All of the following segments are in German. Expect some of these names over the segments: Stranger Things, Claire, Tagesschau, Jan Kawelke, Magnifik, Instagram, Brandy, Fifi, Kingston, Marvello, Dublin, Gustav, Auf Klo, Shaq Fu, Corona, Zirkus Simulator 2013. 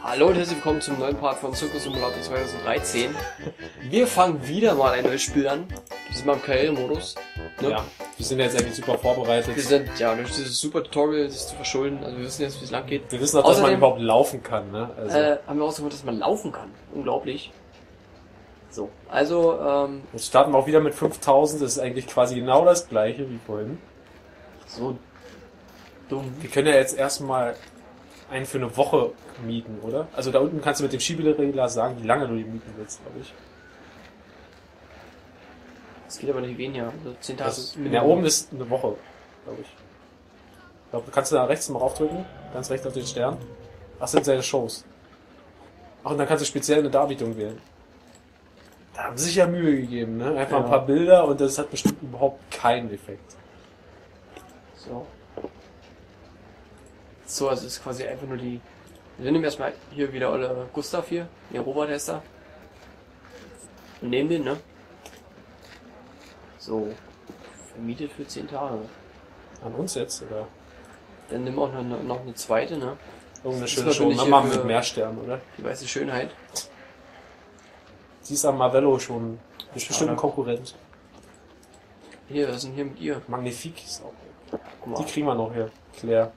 Hallo und herzlich willkommen zum neuen Part von Zirkus Simulator 2013. Wir fangen wieder mal ein neues Spiel an. Wir sind mal im Karrieremodus. Ne? Ja, wir sind jetzt eigentlich super vorbereitet. Wir sind, ja, durch dieses super Tutorial ist zu verschulden. Also wir wissen jetzt, wie es lang geht. Wir wissen auch, außerdem, dass man überhaupt laufen kann. Ne? Also. Haben wir auch so gehört, dass man laufen kann. Unglaublich. So, also, jetzt starten wir auch wieder mit 5000. Das ist eigentlich quasi genau das gleiche wie vorhin. So dumm. Wir können ja jetzt erstmal einen für eine Woche mieten, oder? Also da unten kannst du mit dem Schieberegler sagen, wie lange du die mieten willst, glaube ich. Das geht aber nicht weniger, also 10 Tage. Also, ja, oben ist eine Woche, glaube ich. Ich glaube, kannst du da rechts mal raufdrücken, ganz rechts auf den Stern. Ach, sind seine Shows. Ach, und dann kannst du speziell eine Darbietung wählen. Da haben sie sich ja Mühe gegeben, ne? Einfach ja. Ein paar Bilder und das hat bestimmt überhaupt keinen Effekt. So. So, also es ist quasi einfach nur die... Wir nehmen erstmal hier wieder Olle Gustav hier, der Roboter-Tester. Und nehmen den, ne? So. Vermietet für 10 Tage. An uns jetzt, oder? Dann nehmen wir auch noch eine zweite, ne? Irgendeine schöne Show, dann machen wir mit mehr Sternen, oder? Die weiße Schönheit. Sie ist am Marvello schon. Das ist bestimmt ein Konkurrent. Hier, was ist denn hier mit ihr? Magnifik ist auch. Guck mal. Die kriegen wir noch hier, Claire.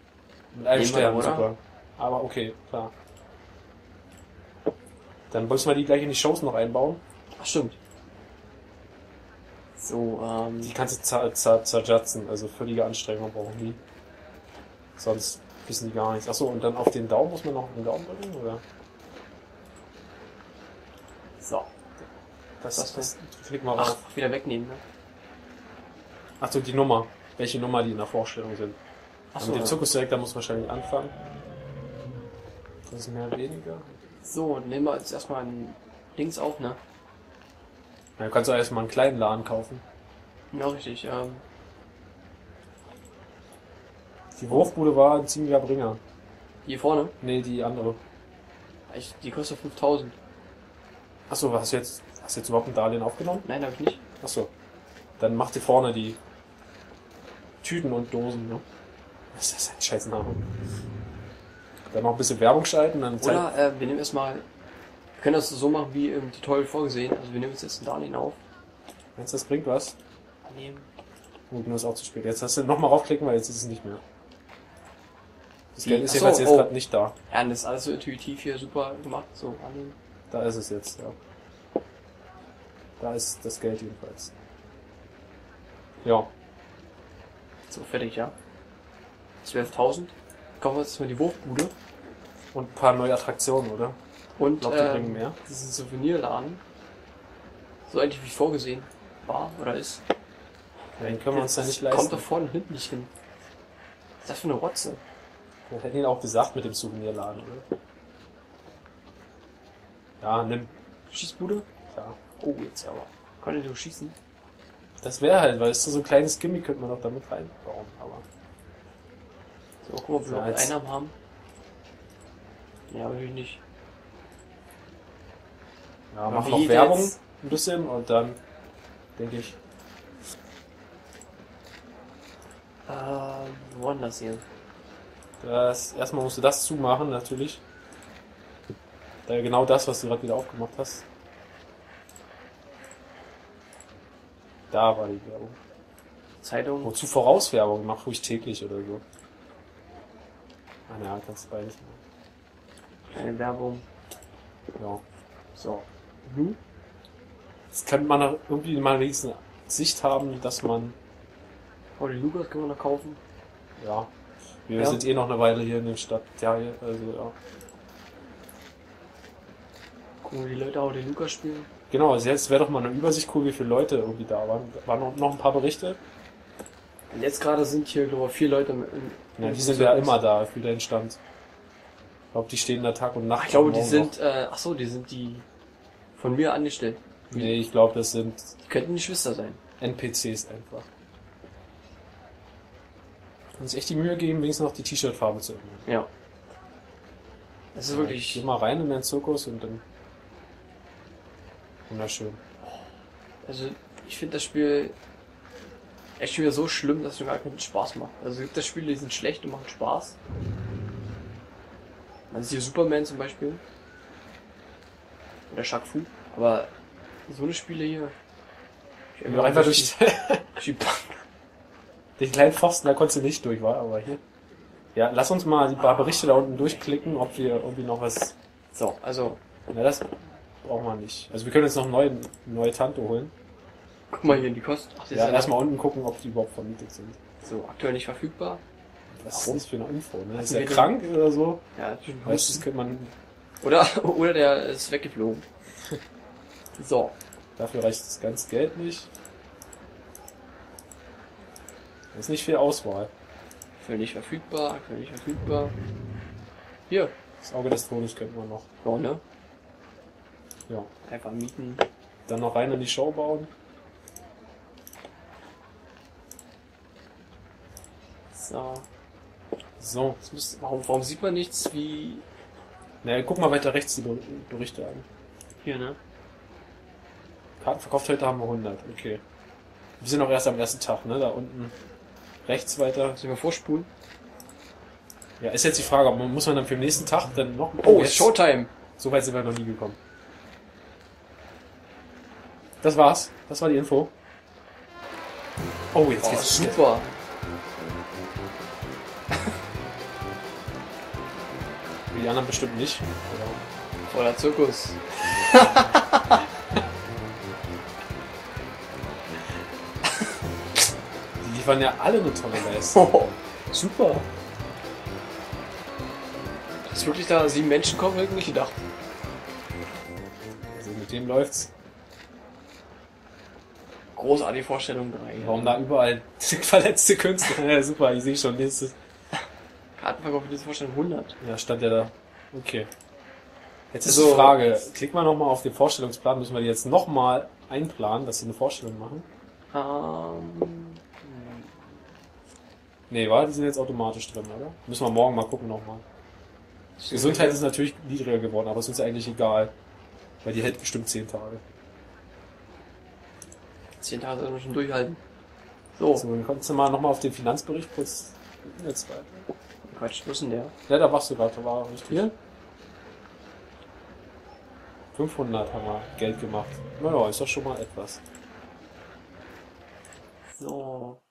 Mit einem Stern, super. Aber okay, klar. Dann müssen wir die gleich in die Shows noch einbauen. Ach, stimmt. So, die kannst du zerjatzen, also völlige Anstrengung brauchen die. Sonst wissen die gar nichts. Achso, und dann auf den Daumen muss man noch den Daumen drücken, oder? So. Das klick mal raus. Ach, wieder wegnehmen, ne? Achso, die Nummer. Welche Nummer die in der Vorstellung sind. Achso, mit dem Zirkusdirektor muss man wahrscheinlich anfangen. Das ist mehr oder weniger. So, nehmen wir jetzt erstmal ein Dings auf, ne? Ja, du kannst auch erstmal einen kleinen Laden kaufen. Ja, richtig, ja. Die Wurfbude war ein ziemlicher Bringer. Hier vorne? Ne, die andere. Die kostet 5000. Achso, hast du jetzt überhaupt ein Darlehen aufgenommen? Nein, hab ich nicht. Achso. Dann mach dir vorne die Tüten und Dosen, ne? Was ist das ein scheiß Name? Dann noch ein bisschen Werbung schalten, dann... Oder, wir nehmen erstmal... Wir können das so machen, wie im Tutorial vorgesehen. Also wir nehmen uns jetzt ein Darlehen auf. Meinst du, das bringt was? Annehmen. Gut, nur ist auch zu spät. Jetzt hast du nochmal raufklicken, weil jetzt ist es nicht mehr. Das Geld ist jedenfalls jetzt gerade nicht da. Ja, das ist alles so intuitiv hier super gemacht. So, annehmen. Da ist es jetzt, ja. Da ist das Geld jedenfalls. Ja. So, fertig, ja. 12.000. Kaufen wir uns mal die Wurfbude. Und ein paar neue Attraktionen, oder? Und ich glaub, die bringen mehr. Das ist ein Souvenirladen. So eigentlich wie vorgesehen war oder ist. Ja, den können wir uns da nicht leisten. Kommt da vorne hinten nicht hin. Was ist das für eine Rotze? Das hätten ihn auch gesagt mit dem Souvenirladen, oder? Ja, nimm. Schießbude? Ja. Oh, jetzt aber. Konnte du schießen? Das wäre halt, weil es so ein kleines Gimmick könnte man doch damit reinbauen, aber... So, guck mal, ob wir noch Einnahmen haben. Ja, natürlich nicht. Ja, mach noch Werbung jetzt? Ein bisschen und dann, denke ich. Wo war das hier? Das, erstmal musst du das zumachen, natürlich. Da genau das, was du gerade wieder aufgemacht hast. Da war die Werbung. Zeitung. Wozu Vorauswerbung? Mach ruhig täglich oder so. Ah, ja, kannst du beides machen. Kleine Werbung. Ja. So. Mhm. Jetzt könnte man noch irgendwie mal eine Sicht haben, dass man... Oh, die Lukas können wir noch kaufen. Ja. Wir sind eh noch eine Weile hier in der Stadt. Ja, also ja. Gucken wir die Leute auch den Lukas spielen. Genau, also jetzt wäre doch mal eine Übersicht cool, wie viele Leute irgendwie da waren. Waren noch ein paar Berichte. Und jetzt gerade sind hier, glaube ich, 4 Leute im ja, die sind ja immer da für den Stand. Ich glaube, die stehen da Tag und Nacht. Ach, ich glaube, die sind, achso, die sind die von mir angestellt. Nee, ich glaube, das sind... Die könnten Geschwister sein. NPCs einfach. Uns echt die Mühe geben, wenigstens noch die T-Shirt-Farbe zu ändern. Ja. Das ist wirklich... Geh mal rein in den Zirkus und dann... Wunderschön. Also, ich finde das Spiel... echt wieder so schlimm, dass es gar keinen Spaß macht. Also es gibt das Spiele, die sind schlecht und machen Spaß. Man sieht hier Superman zum Beispiel. Oder Shaq Fu. Aber so eine Spiele hier. Ich bin einfach durch die den kleinen Pfosten, da konntest du nicht durch, war, aber hier. Ja, lass uns mal die paar Berichte da unten durchklicken, ob wir irgendwie noch was. So, also. Na, das brauchen wir nicht. Also wir können jetzt noch eine neue Tante holen. Guck mal hier in die Kosten. Ach, ja, lass mal unten gucken, ob die überhaupt vermietet sind. So, aktuell nicht verfügbar. Was ist das für eine Info, ne? Ist er krank oder so? Ja, das könnte man. Oder der ist weggeflogen. So. Dafür reicht das ganze Geld nicht. Da ist nicht viel Auswahl. Aktuell nicht verfügbar, aktuell nicht verfügbar. Hier. Das Auge des Todes könnten wir noch. Ja, ne? Ja. Einfach mieten. Dann noch rein in die Show bauen. So. So. Warum sieht man nichts wie... Naja, guck mal weiter rechts die Berichte an. Hier, ne? Karten verkauft heute haben wir 100, okay. Wir sind auch erst am ersten Tag, ne? Da unten rechts weiter. Sollen wir vorspulen? Ja, ist jetzt die Frage, ob man, muss man dann für den nächsten Tag dann noch... Oh, jetzt Showtime! So weit sind wir noch nie gekommen. Das war's. Das war die Info. Oh, jetzt geht's super. Die anderen bestimmt nicht. Voller Zirkus. Die liefern ja alle eine tolle Leistung. Oh, super. Dass wirklich da 7 Menschen kommen, hätte ich nicht gedacht. Also mit dem läuft's. Großartige Vorstellung. Warum da überall verletzte Künstler? Ja, super, ich sehe schon nächstes. Kartenverkauf für diese Vorstellung 100. Ja, stand ja da. Okay. Jetzt ist also, die Frage, klick mal nochmal auf den Vorstellungsplan, müssen wir die jetzt nochmal einplanen, dass sie eine Vorstellung machen? Nee, warte, die sind jetzt automatisch drin, oder? Müssen wir morgen mal gucken nochmal. Gesundheit ist natürlich niedriger geworden, aber es ist uns eigentlich egal. Weil die hält bestimmt 10 Tage. 10 Tage sollten wir schon durchhalten. So. So, dann kommst du mal nochmal auf den Finanzbericht kurz. Jetzt weiter. Quatsch, was ist denn der? Ja, da warst du gerade, da war richtig. Hier? 500 haben wir Geld gemacht. Naja, ist doch schon mal etwas. So.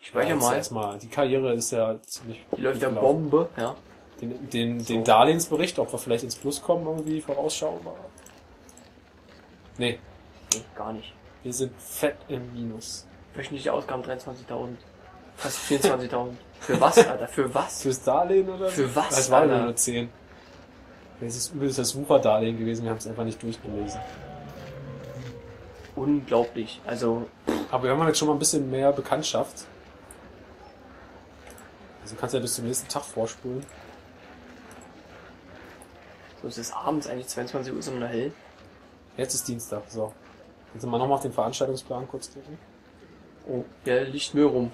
Ich speichere mal. Erstmal. Die Karriere ist ja ziemlich. Die läuft ja Bombe, ja. Den Darlehensbericht, ob wir vielleicht ins Plus kommen, irgendwie vorausschaubar. Nee. Nee, gar nicht. Wir sind fett im Minus. Wöchentliche Ausgaben 23.000. Fast 24.000. Für was, Alter? Für was? Fürs Darlehen, oder? Für was? Das waren nur 10. Das ist übelst das Wucherdarlehen gewesen, wir haben es einfach nicht durchgelesen. Unglaublich, also... Aber wir haben jetzt schon mal ein bisschen mehr Bekanntschaft. Also kannst du ja bis zum nächsten Tag vorspulen. So, es ist abends eigentlich 22 Uhr, sondern hell. Jetzt ist Dienstag, so. Jetzt mal nochmal auf den Veranstaltungsplan kurz klicken. Oh, ja, liegt Müll rum.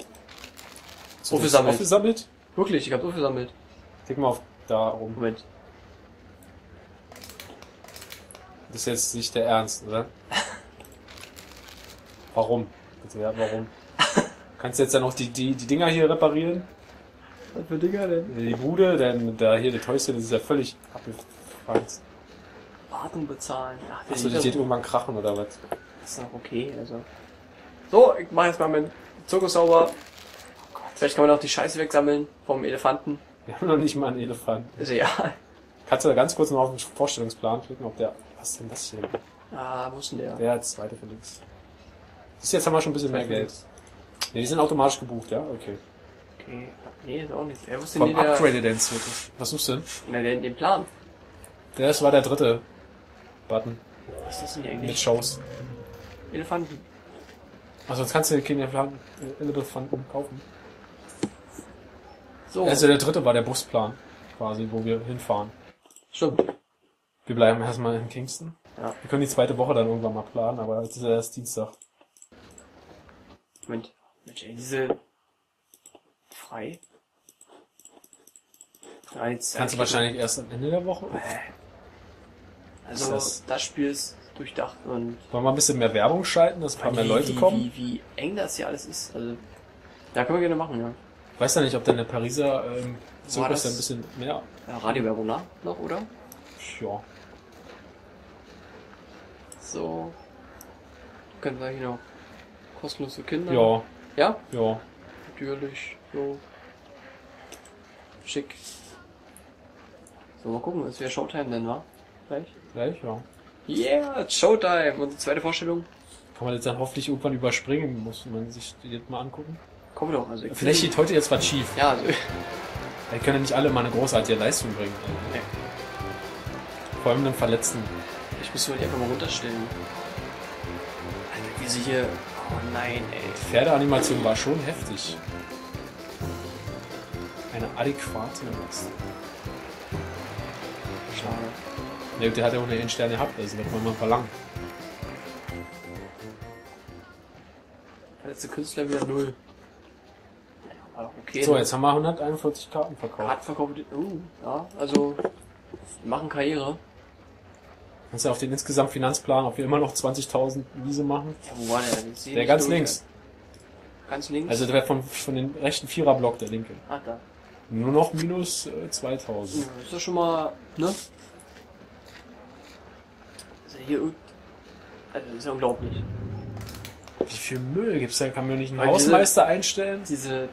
So, aufgesammelt? Wirklich, ich hab's aufgesammelt. Klick mal auf da rum. Moment. Das ist jetzt nicht der Ernst, oder? Warum? Bitte, ja, warum? Kannst du jetzt dann auch die Dinger hier reparieren? Was für Dinger denn? Die Bude, denn da hier der Toyste, das ist ja völlig abgefangen. Wartung bezahlen. Ach, achso, die geht irgendwann krachen, oder was? Das ist noch okay, also. So, ich mach jetzt mal meinen Zirkus sauber. Vielleicht kann man auch die Scheiße wegsammeln vom Elefanten. Wir haben noch nicht mal einen Elefanten. Ist egal. Kannst du da ganz kurz noch auf den Vorstellungsplan klicken, ob der... Was ist denn das hier? Ah, wo ist denn der? Der zweite für links. Bis jetzt haben wir schon ein bisschen mehr Geld. Ne, die sind automatisch gebucht, ja? Okay. Okay. Nee, ist auch nicht. Ja, vom Upgrade-Dance wirklich. Was suchst du denn? Na, den Plan. Das war der dritte Button. Was ist das denn hier eigentlich? Mit Shows. Elefanten. Also sonst kannst du keine Elefanten kaufen. So. Also der dritte war der Busplan, quasi, wo wir hinfahren. Stimmt. Wir bleiben erstmal in Kingston. Ja. Wir können die zweite Woche dann irgendwann mal planen, aber jetzt ist ja erst Dienstag. Moment, ey, diese... Frei? 13. Kannst du wahrscheinlich erst am Ende der Woche? Also das Spiel ist durchdacht und... Wollen wir mal ein bisschen mehr Werbung schalten, dass ein paar mehr Leute kommen? Wie eng das hier alles ist. Also, da können wir gerne machen, ja. Ich weiß ja nicht, ob deine Pariser Zirkus da ein bisschen mehr... Ja, Radiowerbung noch, oder? Ja. So. Können wir hier noch kostenlos für Kinder? Ja. Ja? Ja. Natürlich. So. Schick. So, mal gucken, ist wieder Showtime denn, wa? Gleich? Gleich, ja. Yeah, it's Showtime! Unsere zweite Vorstellung. Kann man jetzt dann hoffentlich irgendwann überspringen, muss man sich die jetzt mal angucken. Komm doch, also vielleicht geht heute jetzt was schief. Ja, also... Wir können ja nicht alle mal eine großartige Leistung bringen. Nee. Vor allem den Verletzten. Ich muss mich einfach mal runterstellen. Also wie sie hier... Oh nein, ey. Die Pferdeanimation war schon heftig. Eine adäquate Leistung. Schade. Ne, der hat ja auch einen Stern gehabt, also da kann man mal verlangen. Der letzte Künstler wieder 0. Ja, okay. So, jetzt haben wir 141 Karten verkauft. Ja, also machen Karriere. Kannst du auf den insgesamt Finanzplan, ob wir immer noch 20.000 Wiese machen? Ja, wo war der? Der ganz links. Ganz links? Also der von den rechten Viererblock, der linke. Ach, da. Nur noch minus 2.000. Ja, ist das schon mal, ne? Also hier, also das ist ja unglaublich. Wie viel Müll gibt's da? Kann man nicht einen Hausmeister einstellen?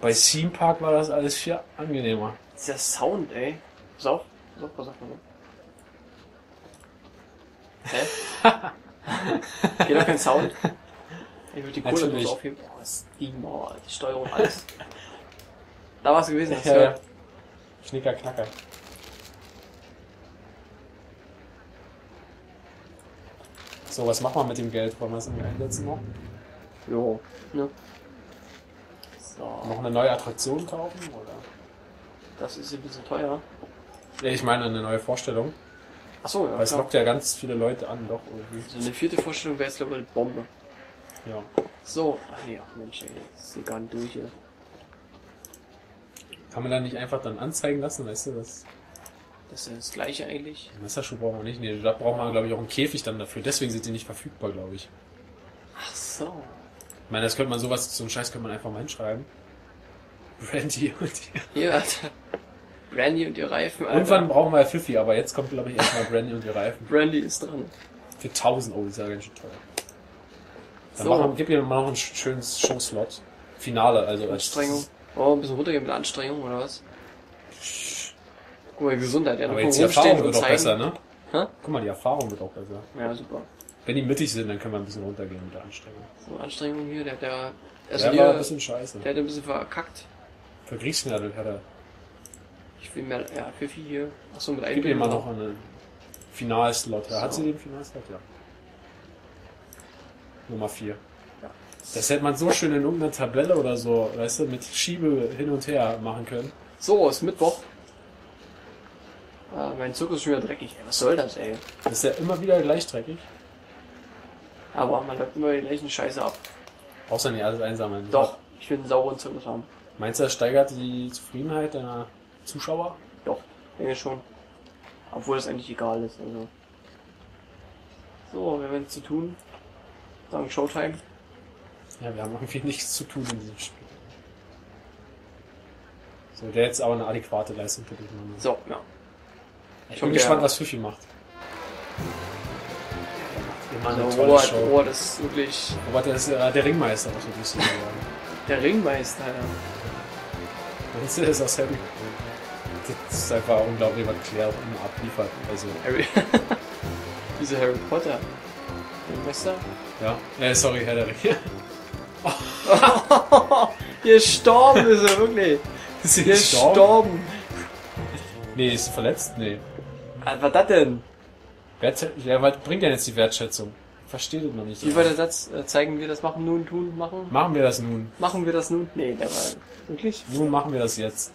Bei Theme Park war das alles viel angenehmer. Dieser Sound, ey. Pass auf, was sagt man so? Hä? Geht doch kein Sound. Ich würde die Kohle bloß aufheben. Oh, das Ding, oh, die Steuerung, alles. Da war es gewesen, hast du gehört. Schnicker, knacker. So, was machen wir mit dem Geld? Wollen wir es irgendwie einsetzen noch? Jo. Ne? So. Noch eine neue Attraktion kaufen, oder? Das ist ein bisschen teuer. Ja, ich meine eine neue Vorstellung. Achso, ja. Weil es lockt ja ganz viele Leute an, doch irgendwie. So eine vierte Vorstellung wäre jetzt, glaube ich, eine Bombe. Ja. So. Ach ja, Mensch, ey. Das ist gar nicht durch hier. Kann man da nicht einfach dann anzeigen lassen, weißt du, das... Das ist das gleiche eigentlich. Den Messerschuh brauchen wir nicht, nee, da braucht man, glaube ich, auch einen Käfig dann dafür. Deswegen sind die nicht verfügbar, glaube ich. Ach so. Ich meine, das könnte man sowas, so einen Scheiß könnte man einfach mal hinschreiben. Brandy und ihr... Ja, Brandy und ihr Reifen, Alter. Irgendwann brauchen wir ja Fifi, aber jetzt kommt, glaube ich, erstmal Brandy und ihr Reifen. Brandy ist dran. Für 1000 Euro, ist ja ganz schön teuer. Dann so. Gib mir mal noch einen schönen Showslot. Finale, also... Anstrengung. Oh, ein bisschen runtergehen mit Anstrengung, oder was? Guck mal, Gesundheit, ja. Aber jetzt die Erfahrung wird auch besser, ne? Hä? Guck mal, die Erfahrung wird auch besser. Ja, super. Wenn die mittig sind, dann können wir ein bisschen runtergehen mit der Anstrengung. So, Anstrengung hier, der hat ja... Also der war ein bisschen scheiße. Der hat ein bisschen verkackt. Für Griechenland hat er. Ich will mehr... Ja, für viel hier. Achso, mit einem... Gib ihm mal noch einen Finalslot. So. Hat sie den Finalslot? Ja. Nummer 4. Das hätte man so schön in irgendeiner Tabelle oder so, weißt du, mit Schiebe hin und her machen können. So, ist Mittwoch. Ah, mein Zirkus ist schon wieder dreckig, ey. Was soll das, ey? Das ist ja immer wieder gleich dreckig. Aber man läuft immer die gleichen Scheiße ab. Brauchst du nicht alles einsammeln. Doch, ich will einen sauren Zirkus haben. Meinst du, das steigert die Zufriedenheit deiner Zuschauer? Doch, denke schon. Obwohl das eigentlich egal ist, also. So, wir haben nichts zu tun. Sagen Showtime. Ja, wir haben irgendwie nichts zu tun in diesem Spiel. So, der jetzt aber eine adäquate Leistung für dich machen. So, ja. Ich bin gespannt, was Fifi macht. Der macht immer eine tolle Show. Robert, das ist wirklich... Robert, der ist der Ringmeister, was wir wissen. Der Ringmeister, ja. Meinst du, der ist aus Harry? Das ist einfach unglaublich, was Claire immer abliefert. Also... Harry... Diese Harry Potter. Ringmeister? Ja. Sorry, Herr der Ringe. Gestorben ist er, wirklich. Ist er gestorben? Nee, ist er verletzt? Nee. Was das denn? Was bringt denn jetzt die Wertschätzung? Versteht das noch nicht. Wie war der Satz? Zeigen wir das, machen nun, tun, machen? Machen wir das nun. Machen wir das nun? Nee, der war... Wirklich? Nun machen wir das jetzt.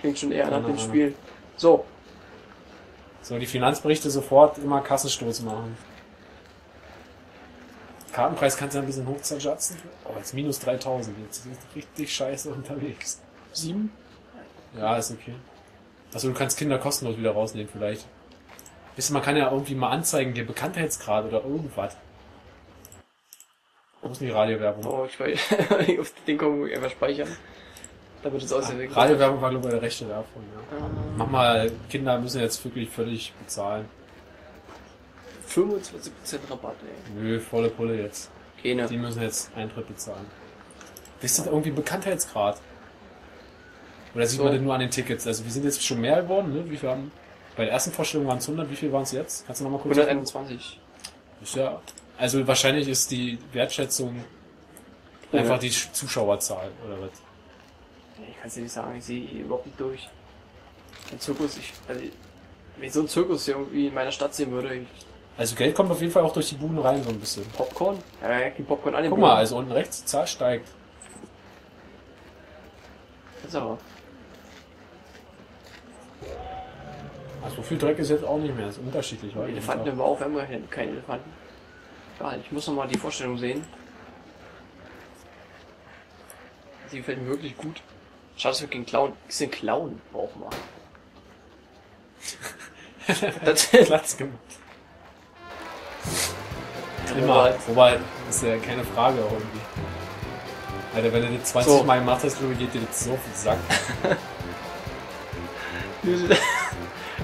Klingt schon eher nach dem Spiel. So. So, die Finanzberichte sofort immer Kassenstoß machen. Kartenpreis kannst du ein bisschen hochzerschätzen. Oh, jetzt minus 3000. Jetzt sind wir richtig scheiße unterwegs. 7? Ja, ist okay. Achso, du kannst Kinder kostenlos wieder rausnehmen, vielleicht. Weißt du, man kann ja irgendwie mal anzeigen, den Bekanntheitsgrad oder irgendwas. Wo ist denn die Radiowerbung? Oh, ich weiß nicht, auf den kommen wir einfach speichern. Da wird es ausgewählt. Radiowerbung war, glaube ich, der rechte davon, ja. Mach mal, Kinder müssen jetzt wirklich völlig bezahlen. 25% Rabatt, ey. Nö, volle Pulle jetzt. Okay, ne. Die müssen jetzt Eintritt bezahlen. Das ist irgendwie Bekanntheitsgrad. Oder sieht man denn nur an den Tickets? Also wir sind jetzt schon mehr geworden, ne? Wie viel haben... Bei der ersten Vorstellung waren es 100, wie viel waren es jetzt? Kannst du nochmal kurz... 121. Ist ja... Also wahrscheinlich ist die Wertschätzung einfach die Zuschauerzahl, oder was? Ich kann es dir nicht sagen, ich sehe überhaupt nicht durch. Ein Zirkus, wenn ich so einen Zirkus irgendwie in meiner Stadt sehen würde... Also Geld kommt auf jeden Fall auch durch die Buden rein, so ein bisschen. Popcorn? Ja, die Popcorn an den Guck mal, also unten rechts, die Zahl steigt. Das ist aber... Also so viel Dreck ist jetzt auch nicht mehr, das ist unterschiedlich. Elefanten nehmen wir auch, wenn wir keine Elefanten. Egal, ich muss nochmal die Vorstellung sehen. Sie gefällt mir wirklich gut. Schade, dass wir gegen Clown. Ist ein Clown auch mal. Das hat Platz gemacht. Immer, wobei, ist ja keine Frage irgendwie. Alter, wenn du das 20 Mal gemacht hast, geht dir das so auf den Sack.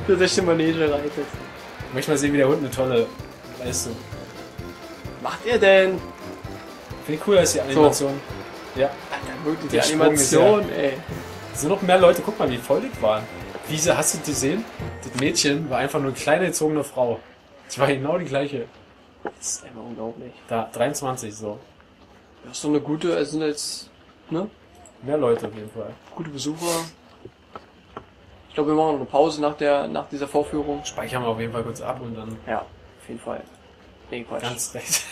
Das ist die Manege reitet. Ich möchte mal sehen, wie der Hund eine tolle Leistung. Macht ihr denn? Finde ich cool, dass die Animation. So. Ja. Alter, wirklich, die Animation, ey. So noch mehr Leute, guck mal, wie voll die waren. Diese, hast du die gesehen? Das Mädchen war einfach nur eine kleine, gezogene Frau. Die war genau die gleiche. Das ist einfach unglaublich. Da, 23 so. Das ist so eine gute, also sind jetzt, ne? Mehr Leute auf jeden Fall. Gute Besucher. Ich glaube, wir machen noch eine Pause nach dieser Vorführung. Speichern wir auf jeden Fall kurz ab und dann... Ja, auf jeden Fall. Nee, Quatsch. Ganz recht.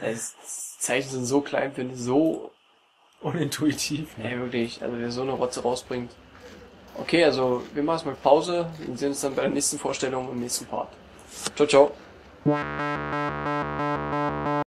Die Zeichen sind so klein, finde ich, so... Unintuitiv. Ne? Ey, wirklich. Also, wer so eine Rotze rausbringt. Okay, also, wir machen erstmal Pause und sehen uns dann bei der nächsten Vorstellung im nächsten Part. Ciao, ciao.